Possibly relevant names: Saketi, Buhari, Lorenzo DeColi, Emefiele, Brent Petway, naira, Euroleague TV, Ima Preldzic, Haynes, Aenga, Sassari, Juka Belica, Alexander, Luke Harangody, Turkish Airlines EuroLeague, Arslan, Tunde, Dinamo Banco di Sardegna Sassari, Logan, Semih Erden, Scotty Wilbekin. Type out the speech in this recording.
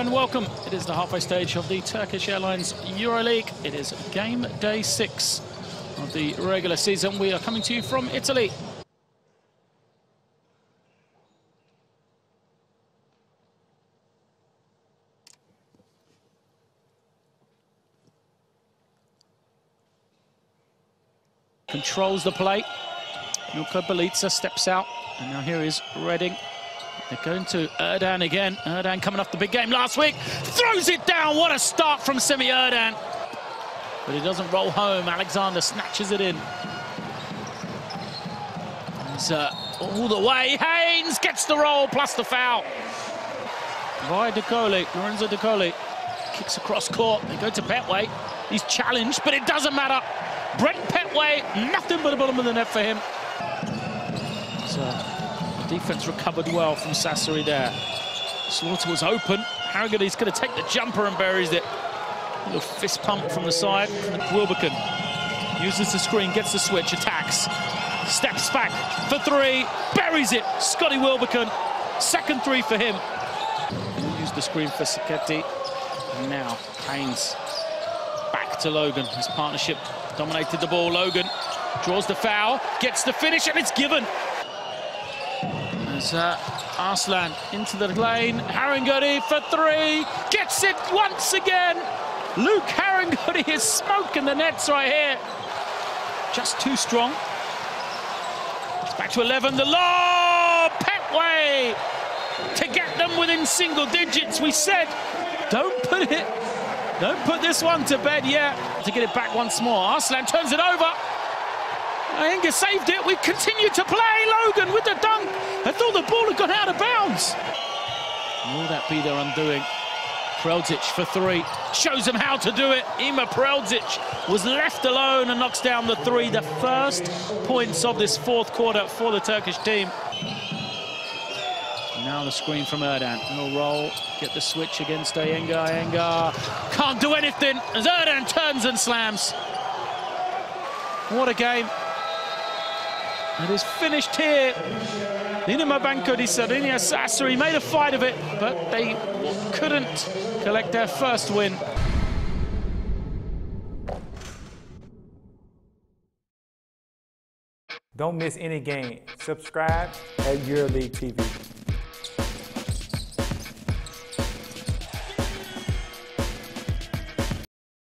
and welcome. It is the halfway stage of the Turkish Airlines EuroLeague. It is game day 6 of the regular season. We are coming to you from Italy. Controls the play. Juka Belica steps out, and now here is Redding. They're going to Erden again. Erden coming off the big game last week. Throws it down. What a start from Semih Erden. But he doesn't roll home. Alexander snatches it in. It's all the way. Haynes gets the roll plus the foul. By DeColi. Lorenzo DeColi kicks across court. They go to Petway. He's challenged, but it doesn't matter. Brent Petway, nothing but a bottom of the net for him. Defense recovered well from Sassari there. Slaughter was open. Harangody's going to take the jumper and buries it. A little fist pump from the side. Wilbekin uses the screen, gets the switch, attacks. Steps back for three, buries it. Scotty Wilbekin, second three for him. He'll use the screen for Saketi. And now Haynes back to Logan. His partnership dominated the ball. Logan draws the foul, gets the finish, and it's given. Arslan into the lane. Harangody for three, gets it once again. Luke Harangody is smoking the nets right here. Just too strong. It's back to 11. The lob, Petway to get them within single digits. We said, don't put this one to bed yet. To get it back once more. Arslan turns it over. Aenga saved it. We continue to play. Logan with the dunk. I thought the ball had gone out of bounds. Will that be their undoing? Preldzic for three. Shows them how to do it. Ima Preldzic was left alone and knocks down the three. The first points of this fourth quarter for the Turkish team. Now the screen from Erden. He'll roll. Get the switch against Aenga. Aenga can't do anything as Erden turns and slams. What a game. It is finished here. Dinamo Banco di Sardegna Sassari made a fight of it, but they couldn't collect their first win. Don't miss any game. Subscribe at EuroLeague TV.